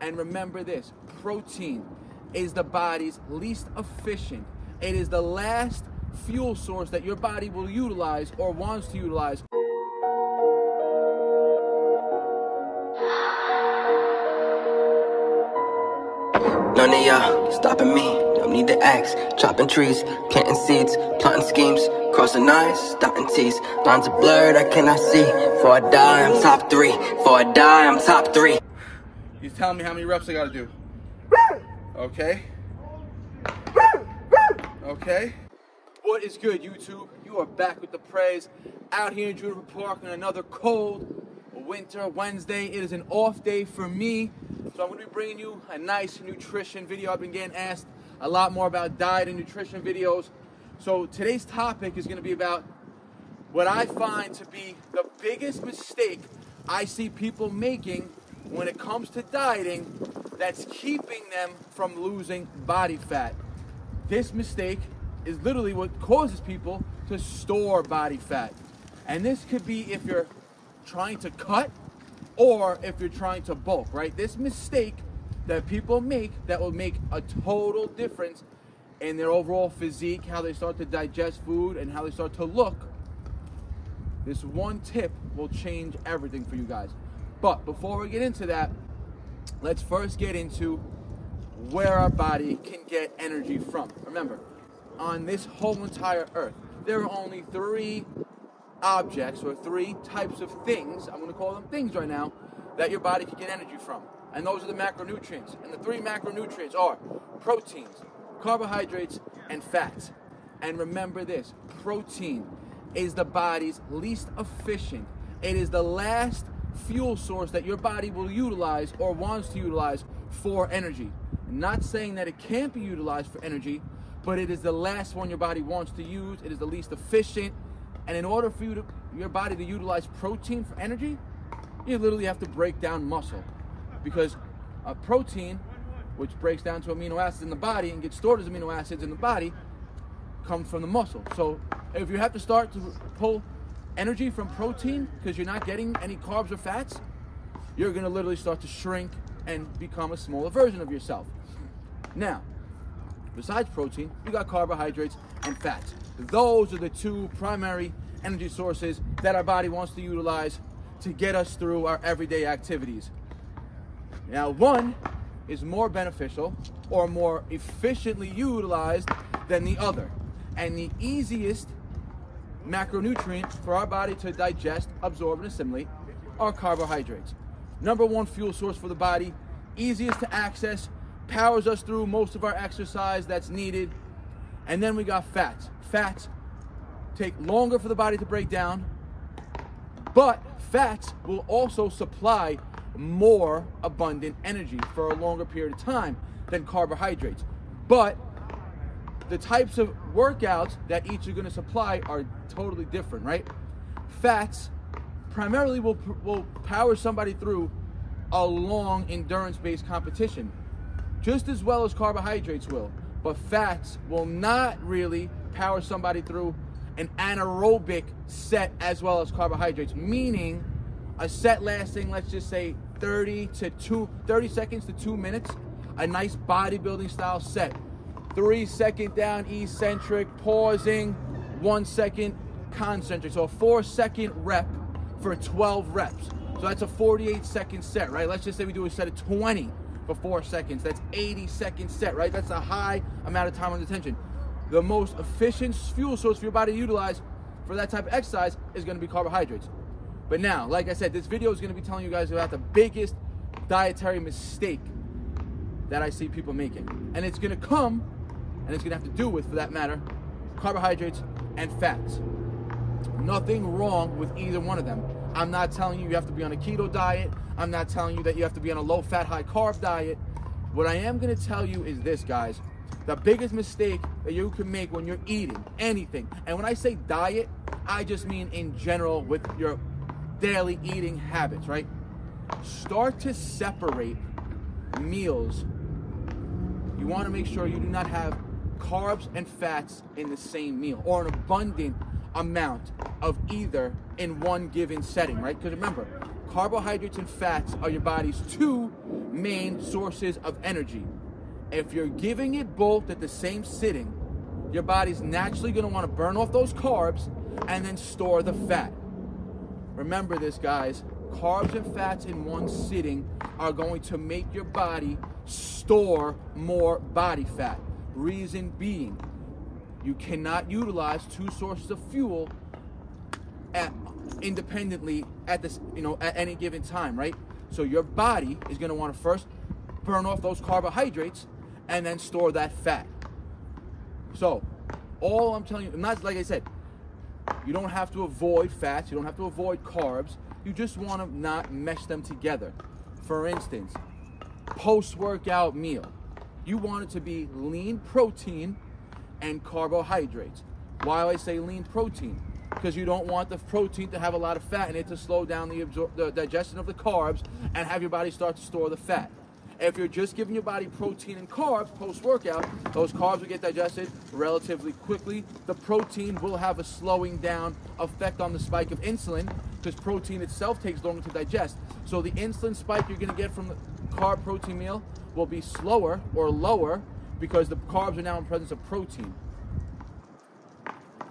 And remember this, protein is the body's least efficient. It is the last fuel source that your body will utilize or wants to utilize. None of y'all stopping me, don't need to ask. Chopping trees, planting seeds, plotting schemes, crossing eyes, stopping T's. Lines are blurred, I cannot see. Before I die, I'm top three. Before I die, I'm top three. He's telling me how many reps I gotta do. Okay. Okay. What is good, YouTube? You are back with the praise. Out here in Juniper Park on another cold winter Wednesday. It is an off day for me. So I'm going to be bringing you a nice nutrition video. I've been getting asked a lot more about diet and nutrition videos. So today's topic is going to be about what I find to be the biggest mistake I see people making when it comes to dieting that's keeping them from losing body fat. This mistake is literally what causes people to store body fat. And this could be if you're trying to cut or if you're trying to bulk, right? This mistake that people make that will make a total difference in their overall physique, how they start to digest food and how they start to look. This one tip will change everything for you guys. But before we get into that, let's first get into where our body can get energy from. Remember, on this whole entire earth, there are only three objects or three types of things, I'm going to call them things right now, that your body can get energy from. And those are the macronutrients. And the three macronutrients are proteins, carbohydrates, and fats. And remember this, protein is the body's least efficient. It is the last fuel source that your body will utilize or wants to utilize for energy. I'm not saying that it can't be utilized for energy, but it is the last one your body wants to use. It is the least efficient. And in order for your body to utilize protein for energy, you literally have to break down muscle. Because a protein, which breaks down to amino acids in the body and gets stored as amino acids in the body, comes from the muscle. So if you have to start to pull energy from protein because you're not getting any carbs or fats, you're going to literally start to shrink and become a smaller version of yourself. Now, besides protein, you got carbohydrates and fats. Those are the two primary energy sources that our body wants to utilize to get us through our everyday activities. Now, one is more beneficial or more efficiently utilized than the other. And the easiest macronutrient for our body to digest, absorb, and assimilate are carbohydrates. Number one fuel source for the body, easiest to access, powers us through most of our exercise that's needed. And then we got fats. Fats take longer for the body to break down, but fats will also supply more abundant energy for a longer period of time than carbohydrates. But the types of workouts that each are going to supply are totally different, right? Fats primarily will power somebody through a long endurance-based competition, just as well as carbohydrates will. But fats will not really power somebody through an anaerobic set as well as carbohydrates, meaning a set lasting, let's just say 30 seconds to 2 minutes, a nice bodybuilding style set. 3 second down, eccentric, pausing, 1 second concentric. So a 4 second rep for 12 reps. So that's a 48 second set, right? Let's just say we do a set of 20. For 4 seconds, that's 80-second set, right? That's a high amount of time under tension. The most efficient fuel source for your body to utilize for that type of exercise is going to be carbohydrates. But now, like I said, this video is going to be telling you guys about the biggest dietary mistake that I see people making, and it's going to come, and it's going to have to do with, for that matter, carbohydrates and fats. Nothing wrong with either one of them. I'm not telling you you have to be on a keto diet. I'm not telling you that you have to be on a low-fat, high-carb diet. What I am going to tell you is this, guys. The biggest mistake that you can make when you're eating anything, and when I say diet, I just mean in general with your daily eating habits, right? Start to separate meals. You want to make sure you do not have carbs and fats in the same meal or an abundant amount of either in one given setting, right? Because remember, carbohydrates and fats are your body's two main sources of energy. If you're giving it both at the same sitting, your body's naturally going to want to burn off those carbs and then store the fat. Remember this, guys. Carbs and fats in one sitting are going to make your body store more body fat. Reason being, you cannot utilize two sources of fuel independently at this, at any given time, right? So your body is going to want to first burn off those carbohydrates and then store that fat. So all I'm telling you, and that's like I said, you don't have to avoid fats, you don't have to avoid carbs, you just want to not mesh them together. For instance, post-workout meal, you want it to be lean protein and carbohydrates. Why do I say lean protein? Because you don't want the protein to have a lot of fat in it to slow down the digestion of the carbs and have your body start to store the fat. If you're just giving your body protein and carbs post-workout, those carbs will get digested relatively quickly. The protein will have a slowing down effect on the spike of insulin because protein itself takes longer to digest. So the insulin spike you're going to get from the carb protein meal will be slower or lower because the carbs are now in presence of protein.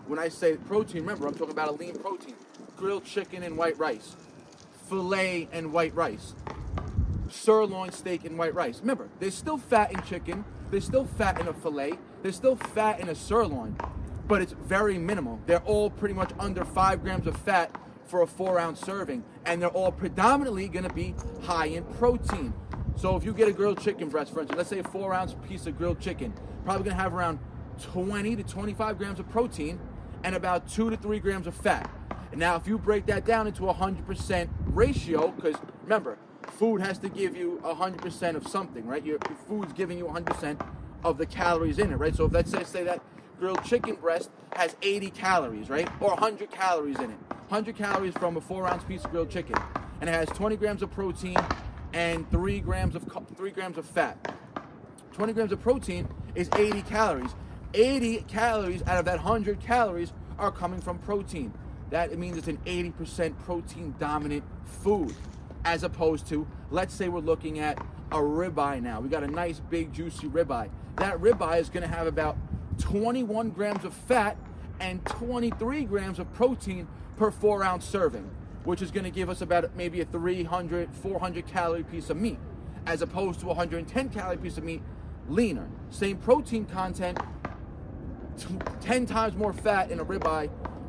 When I say protein, remember, I'm talking about a lean protein. Grilled chicken and white rice. Filet and white rice. Sirloin steak and white rice. Remember, there's still fat in chicken, there's still fat in a filet, there's still fat in a sirloin, but it's very minimal. They're all pretty much under 5 grams of fat for a 4-ounce serving, and they're all predominantly going to be high in protein. So if you get a grilled chicken breast, for instance, let's say a 4-ounce piece of grilled chicken, probably going to have around 20 to 25 grams of protein and about 2 to 3 grams of fat. And now if you break that down into a 100% ratio, because remember, food has to give you 100% of something, right? Your food's giving you 100% of the calories in it, right? So if let's say that grilled chicken breast has 80 calories, right? Or 100 calories in it. 100 calories from a 4-ounce piece of grilled chicken. And it has 20 grams of protein and 3 grams of fat. 20 grams of protein is 80 calories. 80 calories out of that 100 calories are coming from protein. That means it's an 80% protein dominant food. As opposed to, let's say we're looking at a ribeye now. We got a nice, big, juicy ribeye. That ribeye is gonna have about 21 grams of fat and 23 grams of protein per 4-ounce serving, which is gonna give us about maybe a 300, 400 calorie piece of meat, as opposed to a 110 calorie piece of meat, leaner. Same protein content, 10 times more fat in a ribeye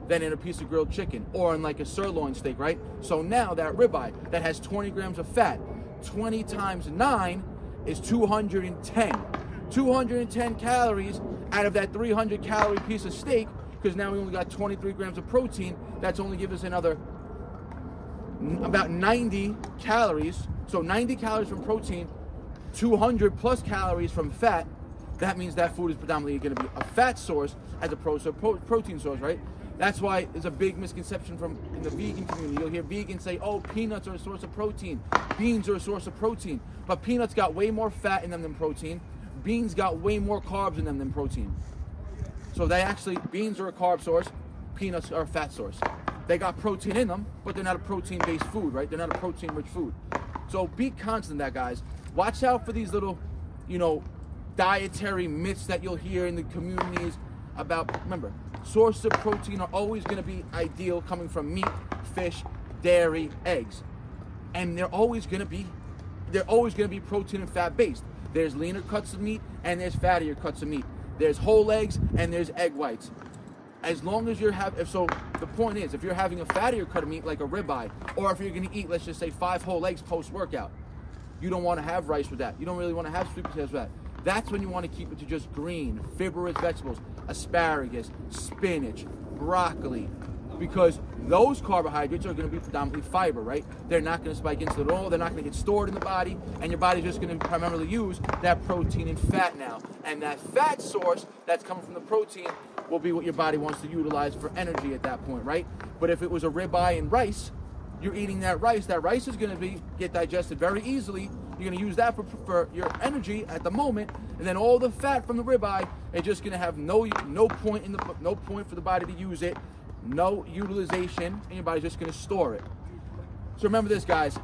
than in a piece of grilled chicken or in like a sirloin steak, right? So now that ribeye that has 20 grams of fat, 20 times 9 is 210. 210 calories out of that 300 calorie piece of steak, because now we only got 23 grams of protein. That's only give us another about 90 calories. So 90 calories from protein, 200 plus calories from fat. That means that food is predominantly going to be a fat source as opposed to a protein source, right? That's why there's a big misconception in the vegan community. You'll hear vegans say, oh, peanuts are a source of protein. Beans are a source of protein. But peanuts got way more fat in them than protein. Beans got way more carbs in them than protein. So they actually, beans are a carb source. Peanuts are a fat source. They got protein in them, but they're not a protein-based food, right? They're not a protein-rich food. So be constant that, guys. Watch out for these little, dietary myths that you'll hear in the communities about, remember, sources of protein are always going to be ideal, coming from meat, fish, dairy, eggs, and they're always going to be protein and fat based. There's leaner cuts of meat and there's fattier cuts of meat. There's whole eggs and there's egg whites. As long as the point is, if you're having a fattier cut of meat like a ribeye, or if you're going to eat, let's just say 5 whole eggs post workout, you don't want to have rice with that. You don't really want to have sweet potatoes with that. That's when you want to keep it to just green, fibrous vegetables, asparagus, spinach, broccoli, because those carbohydrates are going to be predominantly fiber, right? They're not going to spike insulin at all. They're not going to get stored in the body, and your body's just going to primarily use that protein and fat now. And that fat source that's coming from the protein will be what your body wants to utilize for energy at that point, right? But if it was a ribeye and rice, you're eating that rice is going to get digested very easily. You're going to use that for your energy at the moment, and then all the fat from the ribeye is just going to have no point for the body to use it, no utilization, and your body's just going to store it. So remember this, guys.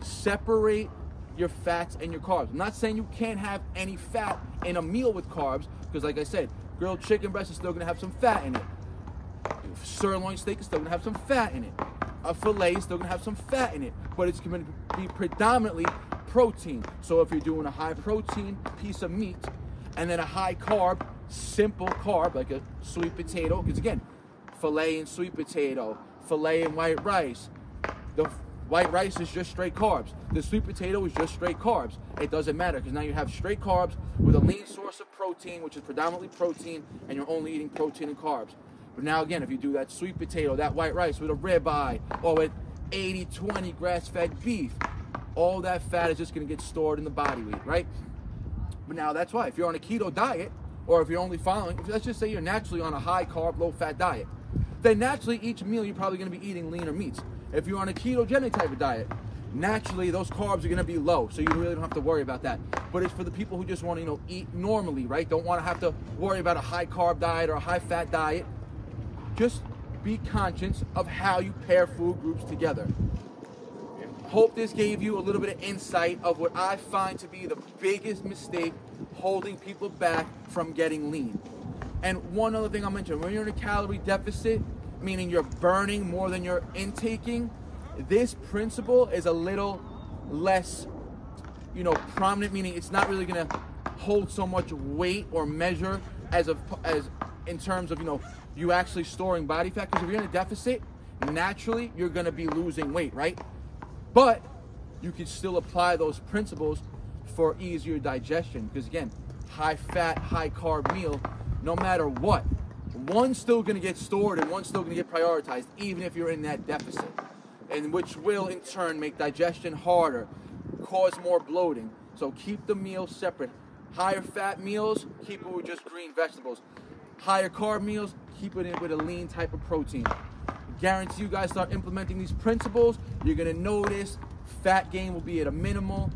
Separate your fats and your carbs. I'm not saying you can't have any fat in a meal with carbs, because like I said, grilled chicken breast is still gonna have some fat in it. Sirloin steak is still gonna have some fat in it. A fillet is still gonna have some fat in it, but it's gonna be predominantly protein. So if you're doing a high protein piece of meat and then a high carb, simple carb, like a sweet potato, because again, fillet and sweet potato, fillet and white rice. The white rice is just straight carbs. The sweet potato is just straight carbs. It doesn't matter, because now you have straight carbs with a lean source of protein, which is predominantly protein, and you're only eating protein and carbs. But now again, if you do that sweet potato, that white rice with a ribeye, or with 80-20 grass-fed beef, all that fat is just gonna get stored in the body weight, right? But now that's why, if you're on a keto diet, or if you're only following, let's just say you're naturally on a high-carb, low-fat diet, then naturally each meal you're probably gonna be eating leaner meats. If you're on a ketogenic type of diet, naturally those carbs are gonna be low, so you really don't have to worry about that. But it's for the people who just wanna, you know, eat normally, right? Don't wanna have to worry about a high-carb diet or a high-fat diet. Just be conscious of how you pair food groups together. Hope this gave you a little bit of insight of what I find to be the biggest mistake holding people back from getting lean. And one other thing I'll mention, when you're in a calorie deficit, meaning you're burning more than you're intaking, this principle is a little less, you know, prominent, meaning it's not really gonna hold so much weight or measure as in terms of, you know, you actually storing body fat, because if you're in a deficit, naturally you're gonna be losing weight, right? But you can still apply those principles for easier digestion, because again, high fat, high carb meal, no matter what, one's still gonna get stored and one's still gonna get prioritized, even if you're in that deficit, and which will in turn make digestion harder, cause more bloating. So keep the meals separate. Higher fat meals, keep it with just green vegetables. Higher carb meals, keep it in with a lean type of protein. Guarantee you guys start implementing these principles, you're gonna notice fat gain will be at a minimal,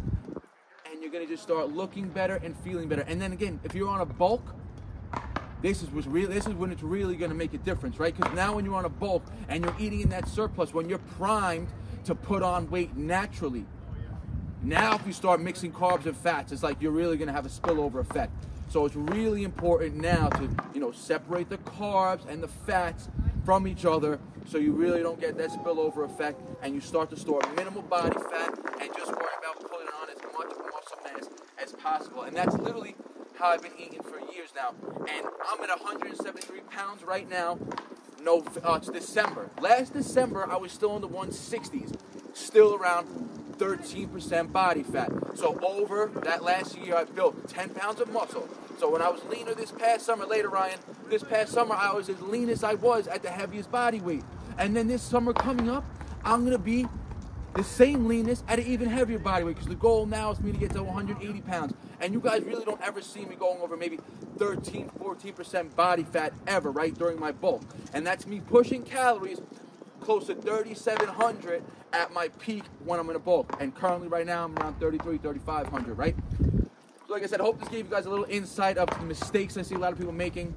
and you're gonna just start looking better and feeling better. And then again, if you're on a bulk, this is when it's really gonna make a difference, right? Because now when you're on a bulk and you're eating in that surplus, when you're primed to put on weight naturally, now if you start mixing carbs and fats, it's like you're really gonna have a spillover effect. So it's really important now to, you know, separate the carbs and the fats from each other, so you really don't get that spillover effect, and you start to store minimal body fat and just worry about putting on as much muscle mass as possible. And that's literally how I've been eating for years now. And I'm at 173 pounds right now. No, it's December. Last December, I was still in the 160s, still around 13% body fat. So over that last year, I built 10 pounds of muscle. So when I was leaner this past summer, this past summer, I was as lean as I was at the heaviest body weight. And then this summer coming up, I'm gonna be the same leanness at an even heavier body weight, because the goal now is for me to get to 180 pounds. And you guys really don't ever see me going over maybe 13, 14% body fat ever, right, during my bulk. And that's me pushing calories close to 3,700 at my peak when I'm in a bulk. And currently right now, I'm around 3,300, 3,500, right? So like I said, I hope this gave you guys a little insight of the mistakes I see a lot of people making.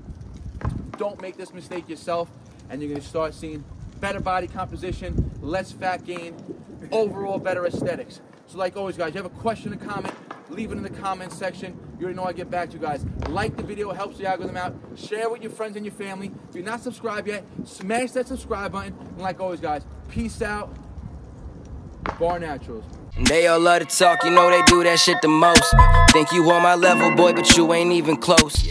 Don't make this mistake yourself, and you're gonna start seeing better body composition, less fat gain, overall better aesthetics. So like always, guys, you have a question or comment, leave it in the comment section. You already know I get back to you guys. Like the video, helps the algorithm out. Share with your friends and your family. If you're not subscribed yet, smash that subscribe button. And like always, guys, peace out. Bar Naturals. They all love to talk, you know they do that shit the most. Think you on my level, boy, but you ain't even close.